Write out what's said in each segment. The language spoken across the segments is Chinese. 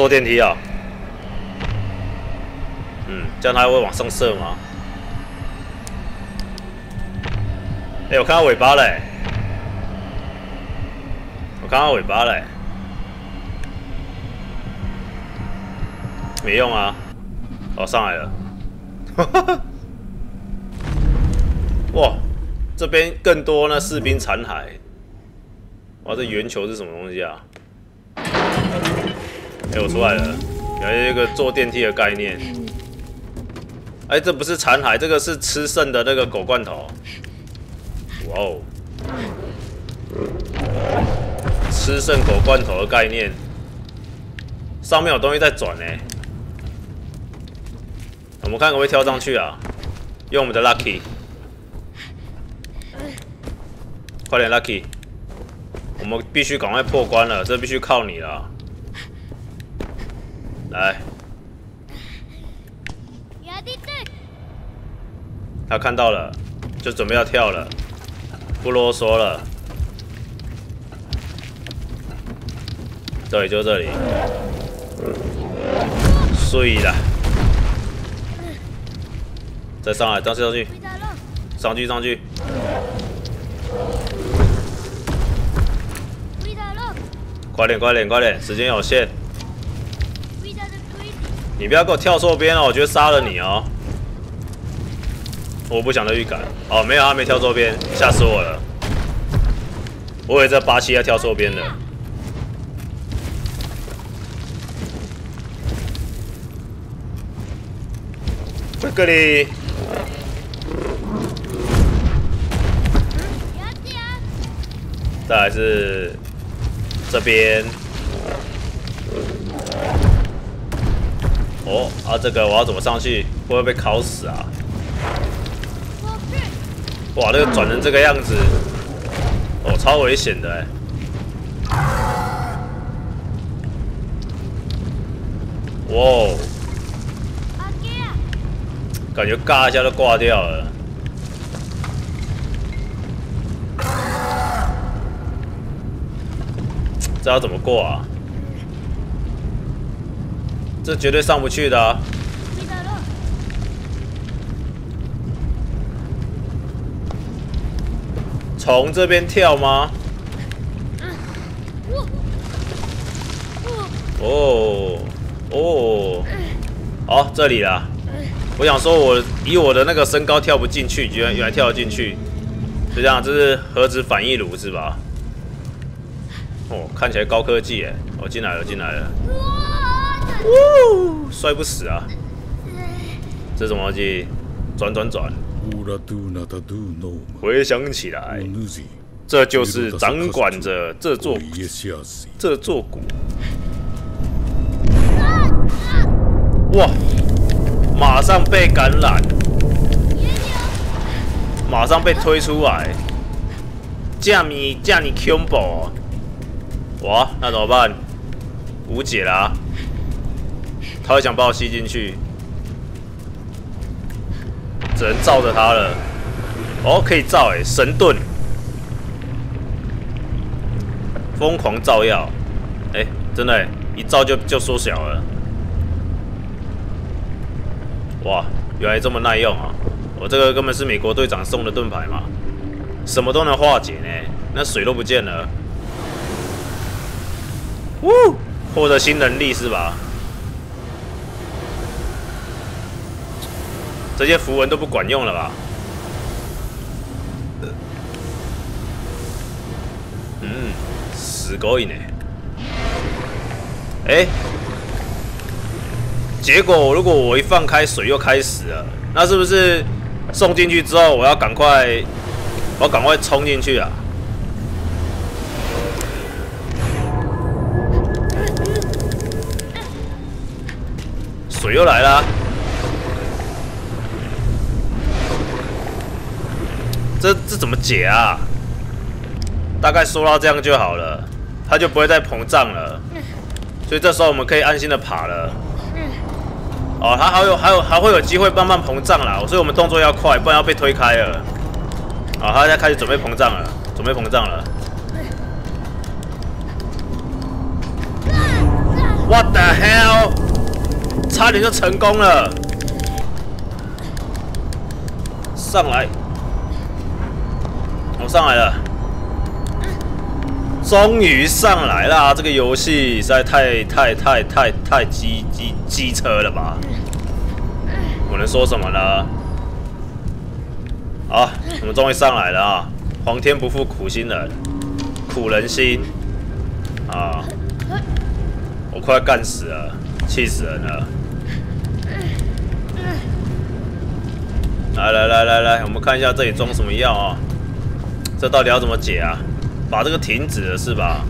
坐电梯啊、哦。嗯，这样它会往上射吗？哎、欸，我看到尾巴嘞、欸！我看到尾巴嘞、欸！没用啊！哦，上来了！哈哈！哇，这边更多那士兵残骸。哇，这圆球是什么东西啊？ 哎、欸，我出来了，有一个坐电梯的概念。哎、欸，这不是残骸，这个是吃剩的那个狗罐头。哇哦，吃剩狗罐头的概念，上面有东西在转呢、欸。我们看可不可以跳上去啊？用我们的 lucky， 快点 lucky， 我们必须赶快破关了，这必须靠你了。 来，他看到了，就准备要跳了，不啰嗦了。这里就这里，睡了。再上来，上去上去，上去上去。快点快点快点，时间有限。 你不要给我跳错边哦，我觉得杀了你哦！我不想的预感哦，没有，他没跳错边，吓死我了！我以为这巴西要跳错边的。这里，再来是这边。 哦啊，这个我要怎么上去？会不会被烤死啊？哇，这个转成这个样子，哦，超危险的哎！哇哦，感觉尬一下就挂掉了。这要怎么过啊？ 这绝对上不去的、啊。从这边跳吗？哦哦，好，这里啦。我想说我以我的那个身高跳不进去，原来跳得进去。就这样，这是核子反应炉是吧？哦，看起来高科技哎！我进来了，进来了。 呜，摔不死啊！这什么东西？转转转！回想起来，这就是掌管着这座谷。哇！马上被感染，马上被推出来。这么 combo 哇，那怎么办？无解啦！ 他会想把我吸进去，只能罩着他了。哦，可以罩哎，神盾，疯狂照耀，哎、欸，真的、欸、一照就缩小了。哇，原来这么耐用啊！我这个根本是美国队长送的盾牌嘛，什么都能化解呢、欸，那水都不见了。呜，获得新能力是吧？ 这些符文都不管用了吧？嗯，死狗瘾哎！哎，结果如果我一放开水又开始了，那是不是送进去之后我要赶快冲进去啊？水又来了。 这怎么解啊？大概说到这样就好了，它就不会再膨胀了，所以这时候我们可以安心的爬了。哦，它还会有机会慢慢膨胀啦，所以我们动作要快，不然要被推开了。啊、哦，它现在开始准备膨胀了，准备膨胀了。What the hell！ 差点就成功了。上来，我上来了，终于上来啦！这个游戏实在太机车了吧？我能说什么呢？好，我们终于上来了啊！皇天不负苦心人，苦人心啊！我快要干死了，气死人了！来，我们看一下这里装什么药啊？这到底要怎么解啊？把这个停止了是吧？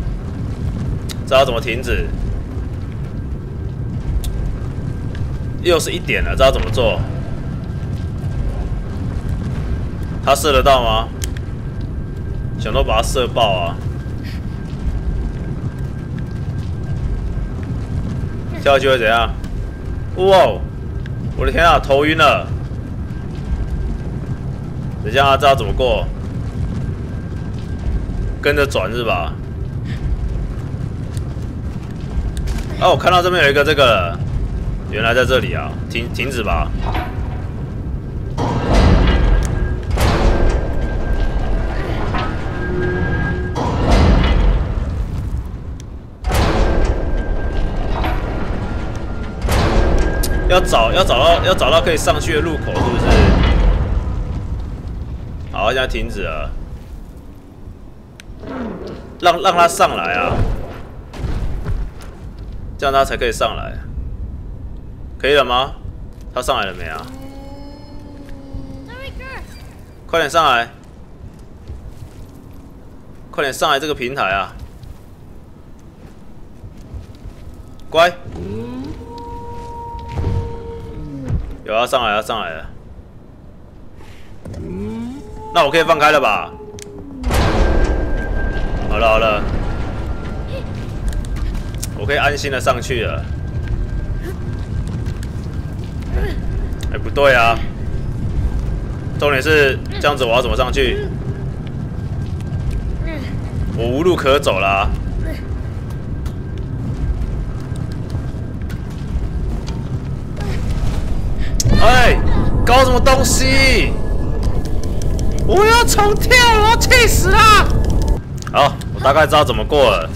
这要怎么停止？又是一点了，这要怎么做？他射得到吗？想都把他射爆啊！跳下去会怎样？哇！我的天啊，头晕了！等一下，他知道怎么过？跟着转是吧？哦，我看到这边有一个这个了，原来在这里啊！停止吧！要找到可以上去的入口，是不是？好，现在停止了，让他上来啊，这样他才可以上来，可以了吗？他上来了没啊？快点上来，快点上来这个平台啊！乖。 有要上来了，上来了。那我可以放开了吧？好了，我可以安心的上去了。哎，不对啊！重点是这样子，我要怎么上去？我无路可走啦。 哎，搞什么东西？我要重跳，我要气死啦！好，我大概知道怎么过了。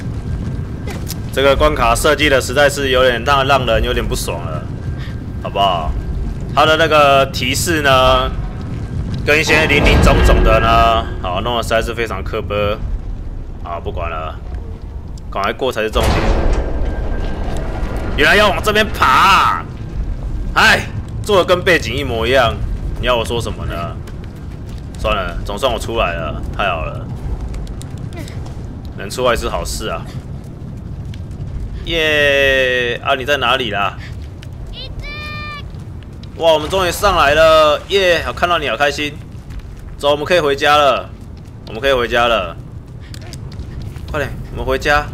这个关卡设计的实在是有点让人有点不爽了，好不好？它的那个提示呢，跟一些零零总总的呢，好弄得实在是非常刻薄。啊，不管了，赶快过才是重点。原来要往这边爬，哎。 做的跟背景一模一样，你要我说什么呢？算了，总算我出来了，太好了，能出来是好事啊！耶、yeah ！啊，你在哪里啦？哇，我们终于上来了，耶、yeah ！好，看到你好开心。走，我们可以回家了，我们可以回家了，快点，我们回家。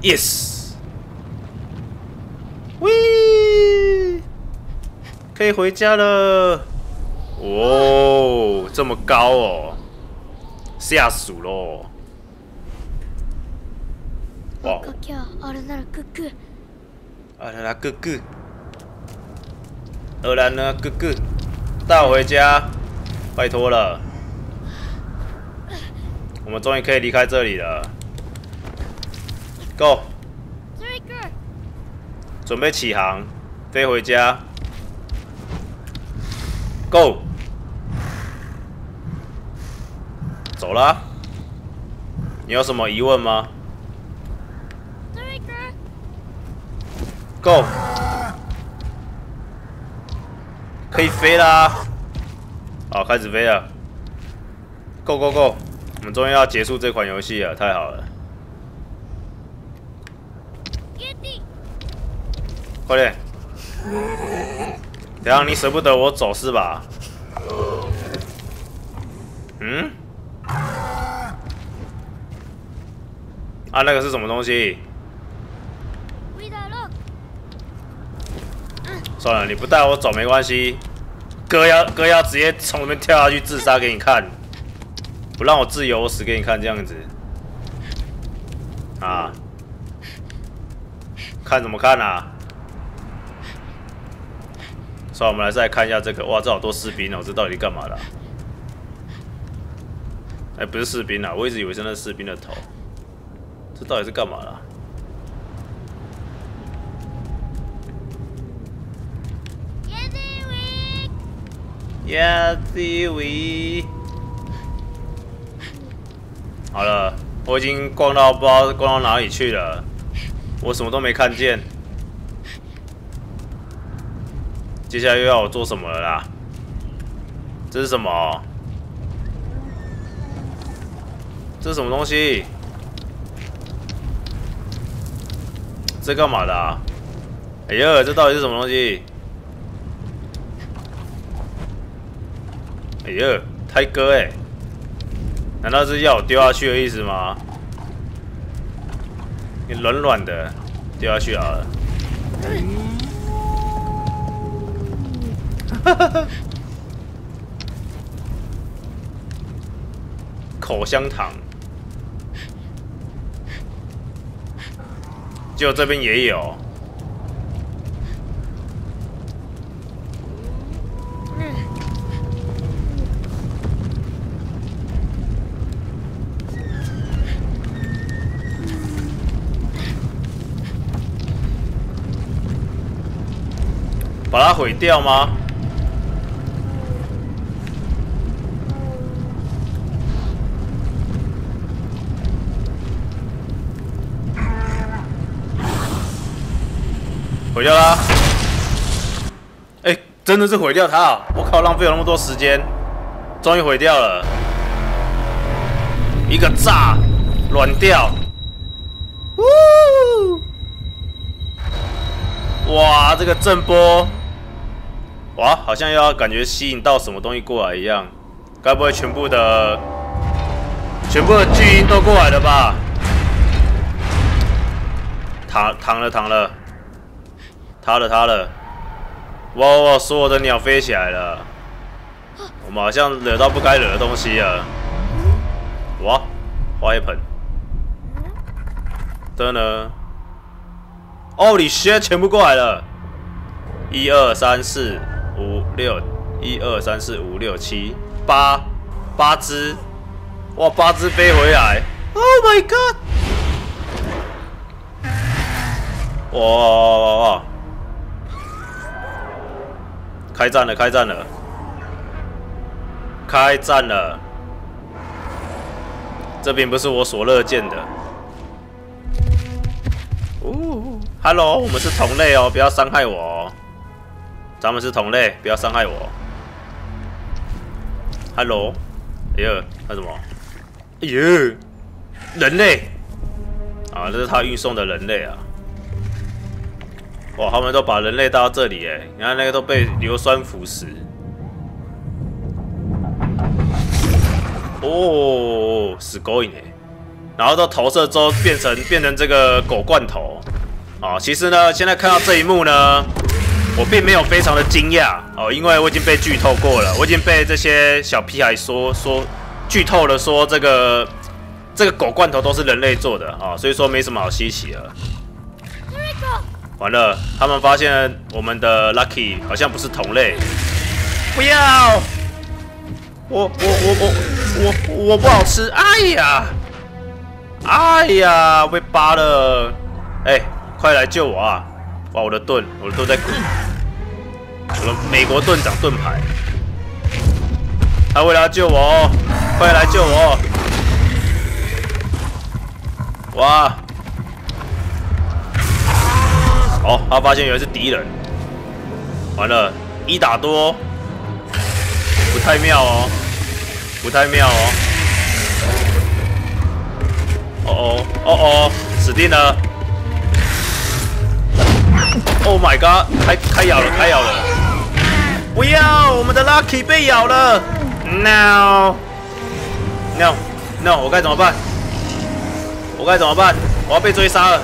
Yes。 喂，可以回家了。哦，这么高哦，下属喽。哇！阿拉哥哥，带我回家，拜托了。我们终于可以离开这里了。Go。 准备起航，飞回家。Go， 走啦！你有什么疑问吗 ？Go， 可以飞啦！好，开始飞了。Go， 我们终于要结束这款游戏了，太好了！ 快点！等下你舍不得我走是吧？嗯？啊，那个是什么东西？算了，你不带我走没关系。哥要直接从那边跳下去自杀给你看，不让我自由死给你看这样子。啊！看什么看啊？算了，我们来再看一下这个。哇，这好多士兵哦！这到底干嘛的啊？哎，不是士兵啊！我一直以为是那士兵的头。这到底是干嘛的啊？ Yes，we。好了，我已经逛到不知道逛到哪里去了，我什么都没看见。接下来又要我做什么了啦？这是什么？这是什么东西？这干嘛的啊？哎呀，这到底是什么东西？ 哎呦，泰哥哎，难道是要我丢下去的意思吗？你软软的丢下去好了。哈哈哈！口香糖，就这边也有。 把它毁掉吗？毁掉啦！哎、欸，真的是毁掉它、啊！我靠，浪费了那么多时间，终于毁掉了。一个炸，软掉。呜！哇，这个震波。 哇，好像要感觉吸引到什么东西过来一样，该不会全部的巨鹰都过来了吧？躺了，塌了！哇哇，所有的鸟飞起来了，我们好像惹到不该惹的东西了。哇，花一盆，真的 ，Holy shit，全部过来了，1、2、3、4。 5、6，1、2、3、4、5、6、7、8，八只，哇，八只飞回来 ！Oh my god！ 哇！开战了！这并不是我所乐见的。哦 ，Hello， 我们是同类哦，不要伤害我哦。 咱们是同类，不要伤害我。Hello， 哎呦，那什么？哎呦，人类啊，这是他运送的人类啊！哇，他们都把人类带到这里哎，你看那个都被硫酸腐蚀。哦，死狗瘾哎！然后到投射之后变成这个狗罐头啊！其实呢，现在看到这一幕呢。 我并没有非常的惊讶哦，因为我已经被剧透过了，我已经被这些小屁孩说剧透了，说这个狗罐头都是人类做的啊、哦，所以说没什么好稀奇的。完了，他们发现我们的 Lucky 好像不是同类。不要！我不好吃！哎呀，哎呀，被扒了！哎，快来救我啊！哇，我的盾在滚。 我的美国盾长盾牌，他为了要救我、哦，快来救我、哦！哇！哦，他发现原来是敌人，完了，1打多，不太妙哦！哦，死定了 ！Oh my god，开咬了！ 不要！我们的 Lucky 被咬了 ！No， 我该怎么办？我要被追杀了！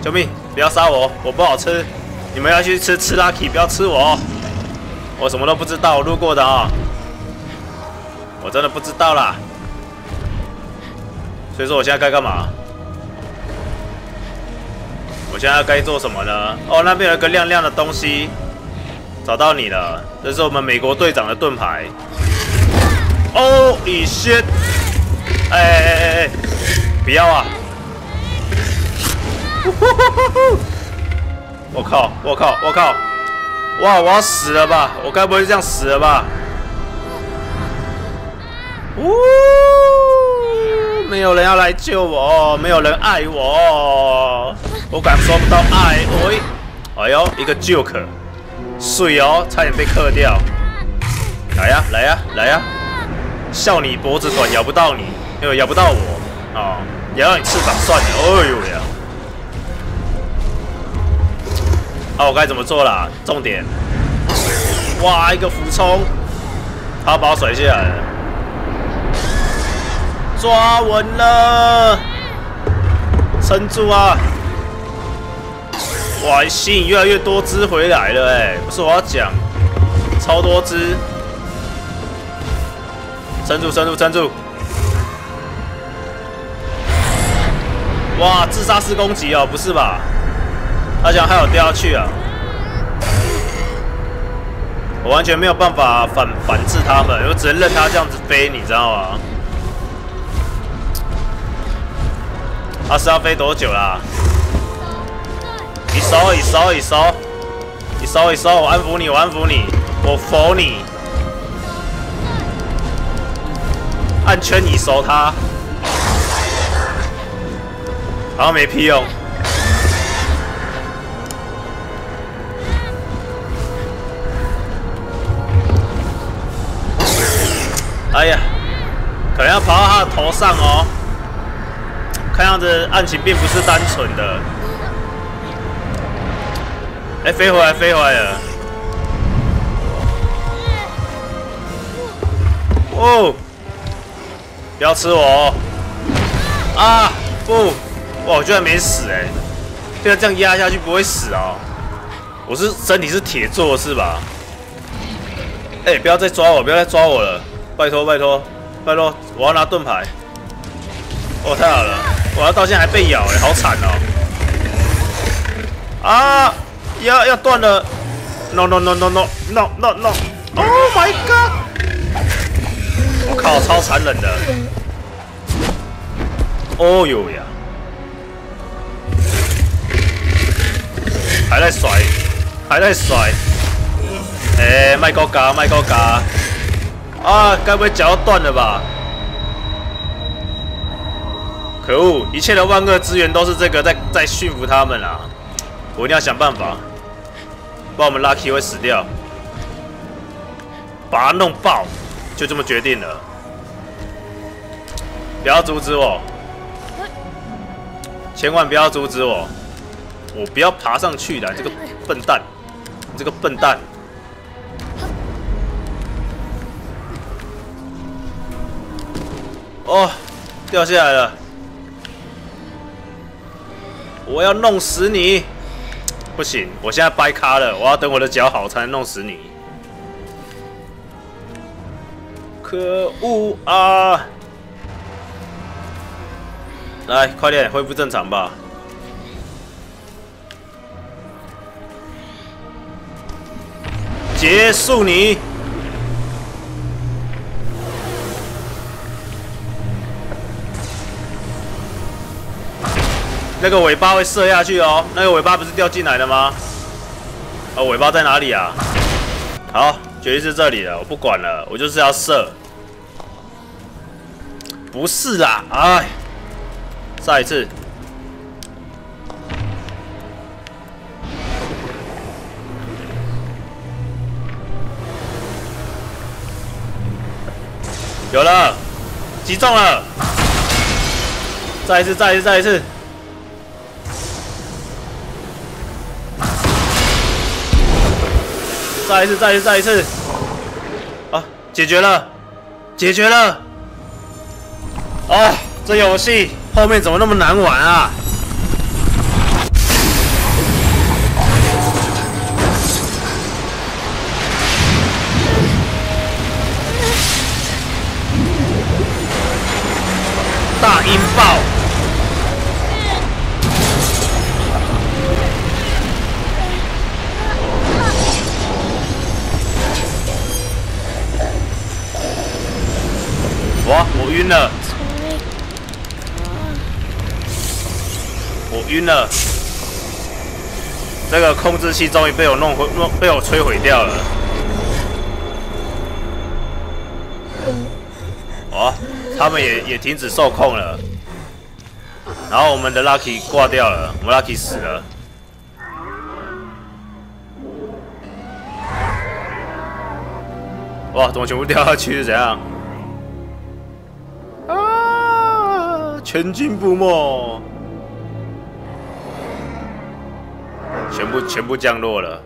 救命！不要杀我，我不好吃。你们要去吃 Lucky， 不要吃我。我什么都不知道，我路过的啊、哦。我真的不知道啦。所以说我现在该干嘛？我现在该做什么呢？哦，那边有一个亮亮的东西，找到你了，这是我们美国队长的盾牌。哦，你先，哎，不要啊！我靠！我靠！我靠！哇！我要死了吧？我该不会是这样死了吧？呜！没有人要来救我，没有人爱我，我感受不到爱。喂，哎呦，一个 joke， 水哦，差点被克掉。来呀，来呀，来呀！笑你脖子短，咬不到你，因为咬不到我啊，咬到你翅膀算了。哎呦呀！啊，我该怎么做啦？重点，哇，一个俯冲，他把我甩下来了。 抓稳了，撑住啊！哇，吸引越来越多只回来了哎、欸，不是我要讲，超多只，撑住，撑住，撑住！哇，自杀式攻击哦，不是吧？他想害我掉下去啊！我完全没有办法反制他们，我只能任他这样子飞，你知道吗？ 他是要飞多久啦？一收一收一收一收一收，我安抚你，我安抚你，我服你，按圈你收他，然后没屁用。哎呀，可能要爬到他的头上哦。 看样子案情并不是单纯的。哎，飞回来，飞回来了。哦，不要吃我！哦！啊，不，哇，我居然没死哎！对啊，这样压下去不会死哦。我是身体是铁做是吧？哎，不要再抓我，不要再抓我了，拜托，拜托，拜托，我要拿盾牌。哦，太好了。 我到现在还被咬哎、欸，好惨哦！啊，要断了 ！No no no no no no no no！ Oh my god！ 我靠，超残忍的！哦呦呀，还在甩，还在甩！哎、欸，麦高嘎，麦高嘎！啊，该不会脚要断了吧？ 可恶！一切的万恶之源都是这个在驯服他们啊！我一定要想办法，不然我们 Lucky 会死掉。把它弄爆，就这么决定了。不要阻止我，千万不要阻止我！我不要爬上去的，这个笨蛋，这个笨蛋！哦，掉下来了。 我要弄死你！不行，我现在掰咖了，我要等我的脚好才能弄死你。可恶啊！来，快点恢复正常吧。结束你！那个尾巴会射下去哦，那个尾巴不是掉进来的吗？哦，尾巴在哪里啊？好，决定是这里了，我不管了，我就是要射。不是啦，哎，再一次。有了，击中了。再一次，再一次，再一次。 再一次，再一次，再一次！啊，解决了，解决了！哦，这游戏后面怎么那么难玩啊？大音爆！晕了，我晕了。这个控制器终于被我弄毁，被我摧毁掉了。哦，他们也停止受控了。然后我们的 Lucky 挂掉了，我们 Lucky 死了。 哇！怎么全部掉下去？怎样？啊！全军覆没，全部降落了。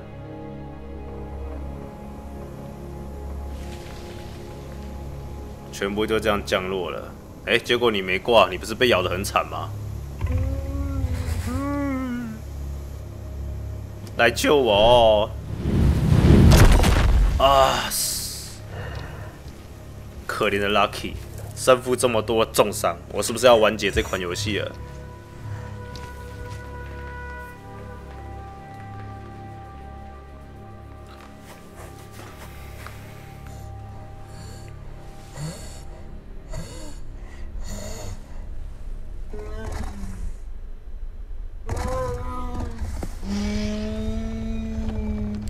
全部就这样降落了。哎，结果你没挂，你不是被咬得很惨吗？来救我！啊！ 可怜的 Lucky， 身负这么多重伤，我是不是要完结这款游戏了？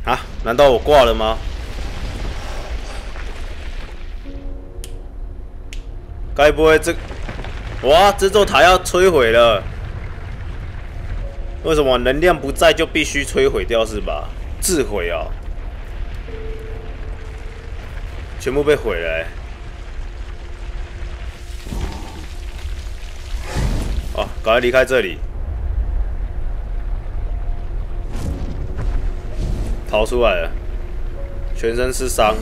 啊？难道我挂了吗？ 该不会这……哇！这座塔要摧毁了。为什么能量不在就必须摧毁掉是吧？自毁啊！全部被毁了、欸。哦、啊，赶快离开这里，逃出来了，全身是伤。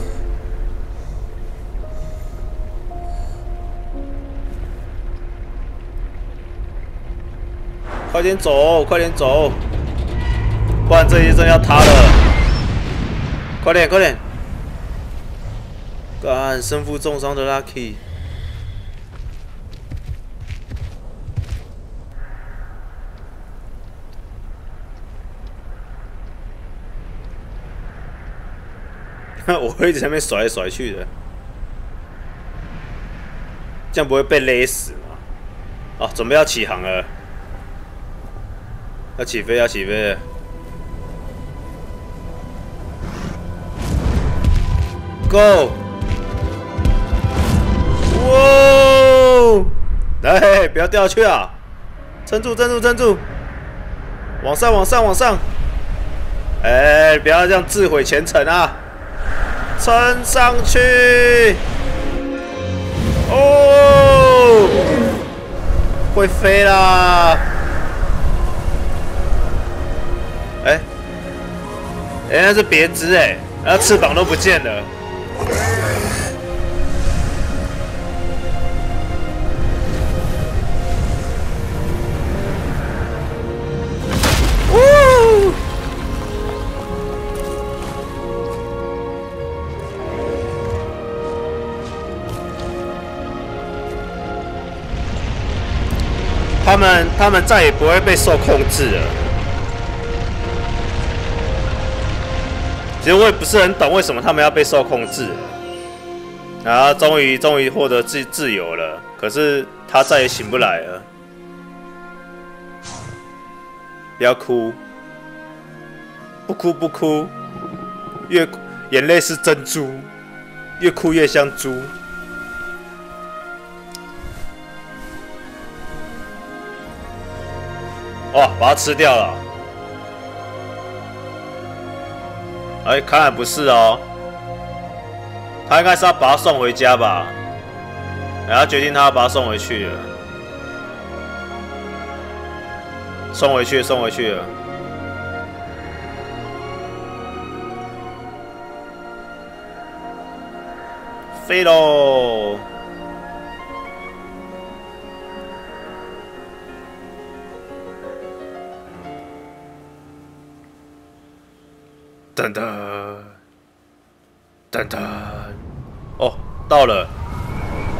快点走，快点走，不然这一阵要塌了！快点，快点！干，身负重伤的 Lucky， 我会一直在那边甩来甩去的，这样不会被勒死吗？啊，准备要起航了。 要起飞，要起飞！Go！ 哇！哎，不要掉下去啊！撑住，撑住，撑住！往上，往上，往上！哎，不要这样自毁前程啊！撑上去！哦，会飞啦！ 哎、欸，那是别枝哎，那翅膀都不见了。呜！他们再也不会被受控制了。 其实我也不是很懂为什么他们要被受控制，然后终于获得自由了，可是他再也醒不来了。不要哭，不哭不哭，越眼泪是珍珠，越哭越像猪。哇，把它吃掉了。 哎，看来不是哦，他应该是要把他送回家吧？然后决定他要把他送回去了，送回去，送回去了。飞喽！噔噔噔噔，哦，到了，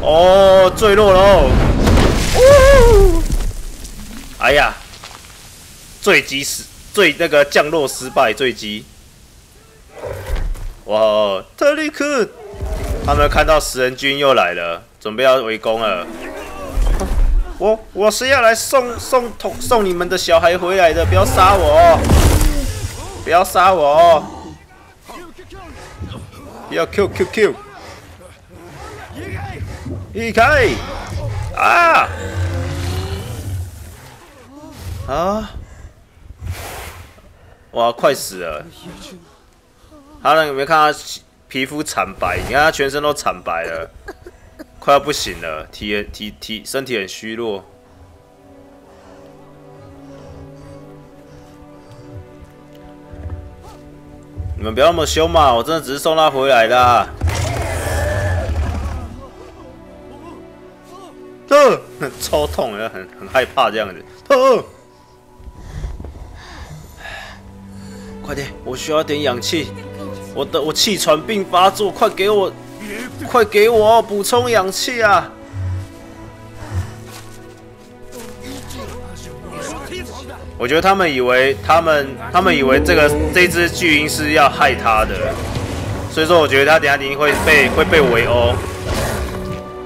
哦，坠落喽！哦，哎呀，降落失败坠机。哇，特利克，他们看到食人军又来了，准备要围攻了。我是要来送你们的小孩回来的，不要杀我，不要杀我，不要 QQQ， 离开啊！啊！哇，快死了！他那有没有看他皮肤惨白？你看他全身都惨白了。 快要不行了，身体很虚弱。你们不要那么凶嘛！我真的只是送他回来的、啊。超痛，很害怕这样子。快点，我需要一点氧气。我气喘病发作，快给我！ 快给我补充氧气啊！我觉得他们以为这只巨鹰是要害他的，所以说我觉得他等下一定会被围殴。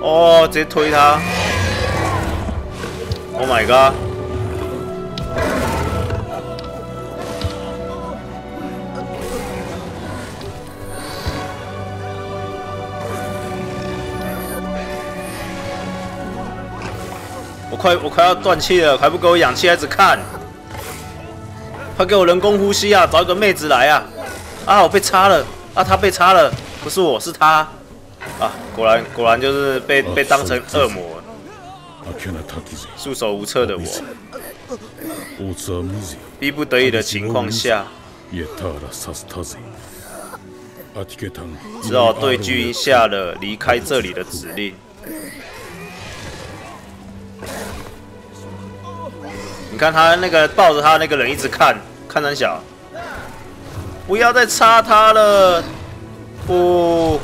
哦，直接推他 ！Oh my god！ 我快要断气了，还不给我氧气，还只看，快给我人工呼吸啊！找一个妹子来啊！啊，我被插了啊！他被插了，不是我是他啊！果然就是被当成恶魔，束手无策的我，逼不得已的情况下，只好对巨鹰下了离开这里的指令。 你看他那个抱着他那个人一直看三小，不要再插他了，不，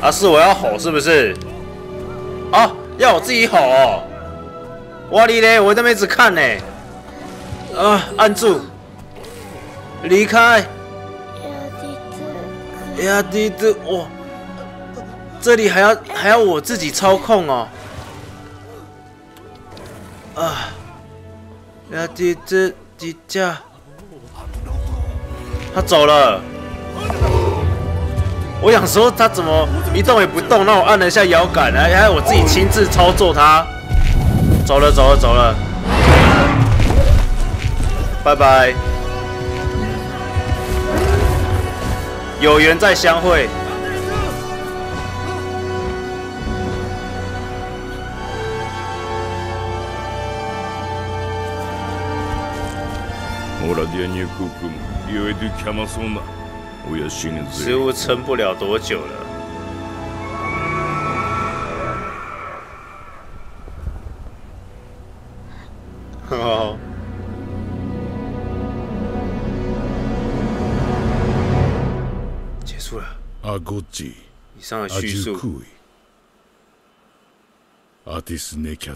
啊是我要吼是不是？啊要我自己吼、哦，我哩嘞，我在那边一直看呢、欸，啊按住。 离开！呀滴滴，哇！这里还要我自己操控哦！啊！呀滴滴滴架，他走了。我想说他怎么一动也不动，让我按了一下摇杆，还要我自己亲自操作他。走了，拜拜。 有缘再相会。食物撑不了多久了。哦。以上的叙述，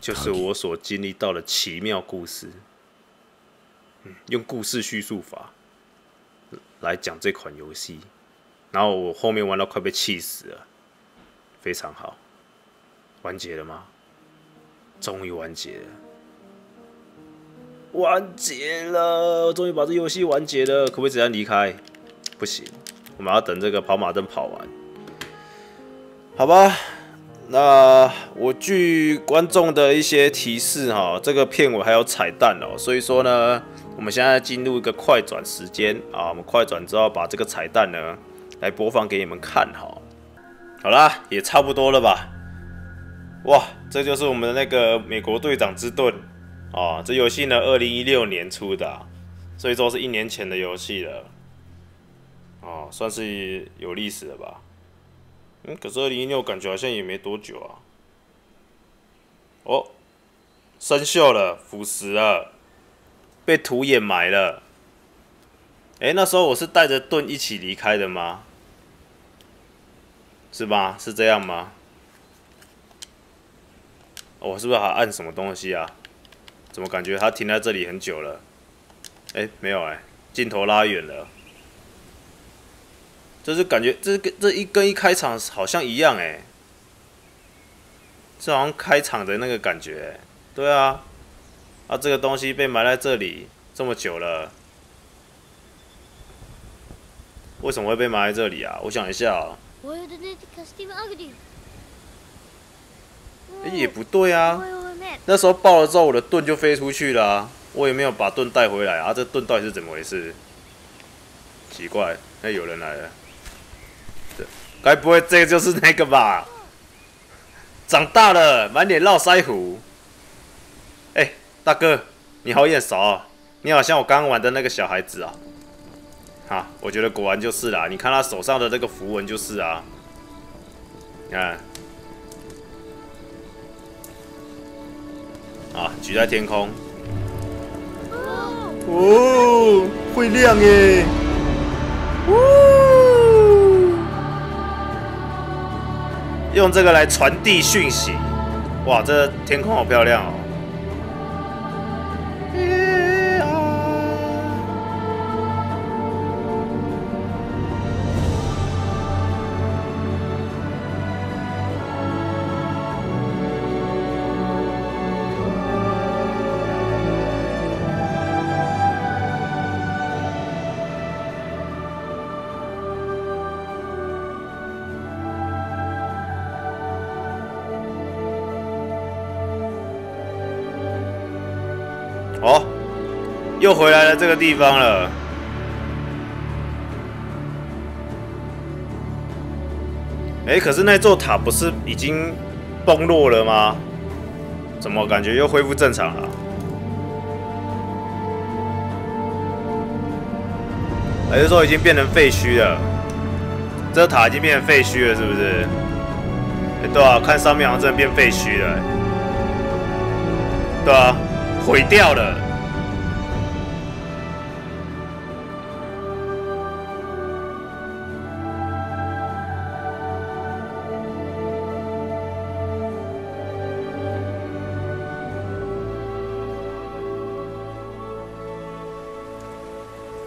就是我所经历到的奇妙故事。用故事叙述法来讲这款游戏，然后我后面玩到快被气死了，非常好。完结了吗？终于完结了，完结了！我终于把这游戏完结了，可不可以直接离开？不行。 我们要等这个跑马灯跑完，好吧？那我据观众的一些提示哈，这个片尾还有彩蛋哦，所以说呢，我们现在进入一个快转时间啊，我们快转之后把这个彩蛋呢来播放给你们看哈。好啦，也差不多了吧？哇，这就是我们的那个美国队长之盾啊，这游戏呢2016年出的、啊，所以说是1年前的游戏了。 哦，算是有历史了吧？嗯，可是2016感觉好像也没多久啊。哦，生锈了，腐蚀了，被土掩埋了。哎，那时候我是带着盾一起离开的吗？是吧？是这样吗？我是不是还按什么东西啊？怎么感觉它停在这里很久了？哎，没有哎，镜头拉远了。这是感觉这跟一开场好像一样哎，这好像开场的那个感觉。对啊，啊这个东西被埋在这里这么久了，为什么会被埋在这里啊？我想一下啊。 也不对啊，那时候爆了之后，我的盾就飞出去了啊，我也没有把盾带回来啊，这盾到底是怎么回事？奇怪，那有人来了，这该不会这个就是那个吧？长大了，满脸络腮胡。哎，大哥，你好眼熟啊，你好像我刚玩的那个小孩子啊。哈，我觉得果然就是啦，你看他手上的那个符文就是啊，你看。 啊，举在天空。哦，会亮耶！用这个来传递讯息。哇，这天空好漂亮哦！哦，又回来了这个地方了。哎，可是那座塔不是已经崩落了吗？怎么感觉又恢复正常了？还是说已经变成废墟了？这塔已经变成废墟了，是不是？哎，对啊，看上面好像真的变废墟了。对啊。 毁掉了！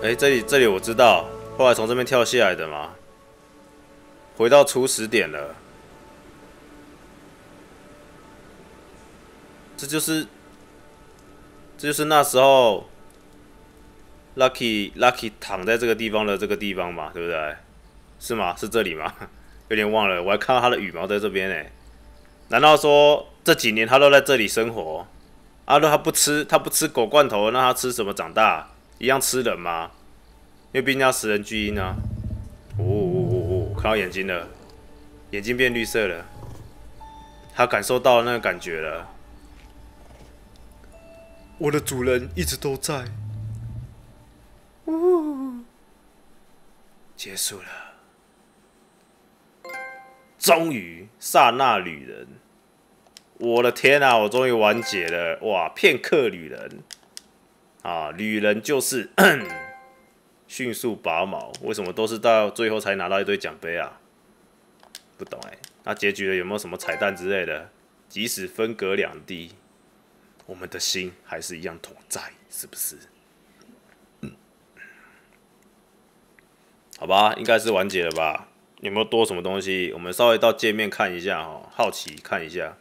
哎，这里我知道，后来从这边跳下来的嘛，回到初始点了。这就是那时候 ，Lucky 躺在这个地方的这个地方嘛，对不对？是吗？是这里吗？有点忘了，我还看到他的羽毛在这边哎。难道说这几年他都在这里生活？啊，那他不吃狗罐头，那他吃什么长大？一样吃人吗？因为毕竟要食人巨婴啊。哦哦哦哦，看到眼睛了，眼睛变绿色了，他感受到那个感觉了。 我的主人一直都在。结束了。终于，刹那旅人。我的天啊，我终于完结了！哇，片刻旅人。啊，旅人就是迅速拔毛，为什么都是到最后才拿到一堆奖杯啊？不懂哎、欸，那结局了有没有什么彩蛋之类的？即使分隔两地。 我们的心还是一样同在，是不是？好吧，应该是完结了吧？有没有多什么东西？我们稍微到界面看一下哦，好奇看一下，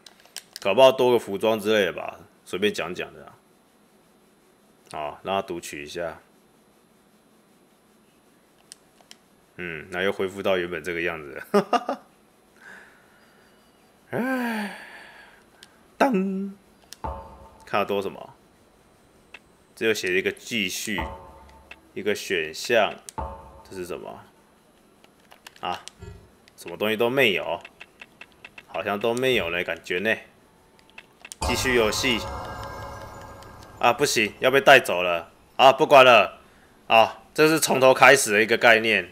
搞不好多个服装之类的吧，随便讲讲的啊。好，让它读取一下。嗯，那又恢复到原本这个样子了。哎当。 看到多什么？只有写了一个继续，一个选项，这是什么？啊，什么东西都没有，好像都没有呢，感觉呢。继续游戏。啊，不行，要被带走了。啊，不管了。啊，这是从头开始的一个概念。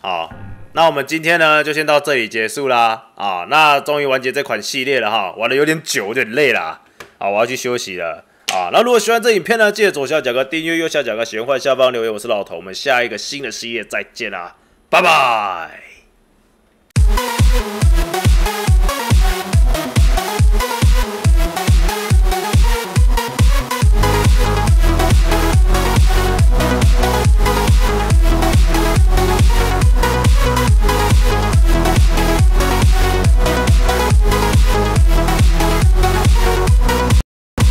好，那我们今天呢就先到这里结束啦。啊，那终于完结这款系列了哈，玩的有点久，有点累啦。 啊，我要去休息了啊！那如果喜欢这影片呢，记得左下角个订阅，右下角个喜欢，下方留言。我是老头，我们下一个新的系列再见啦，拜拜。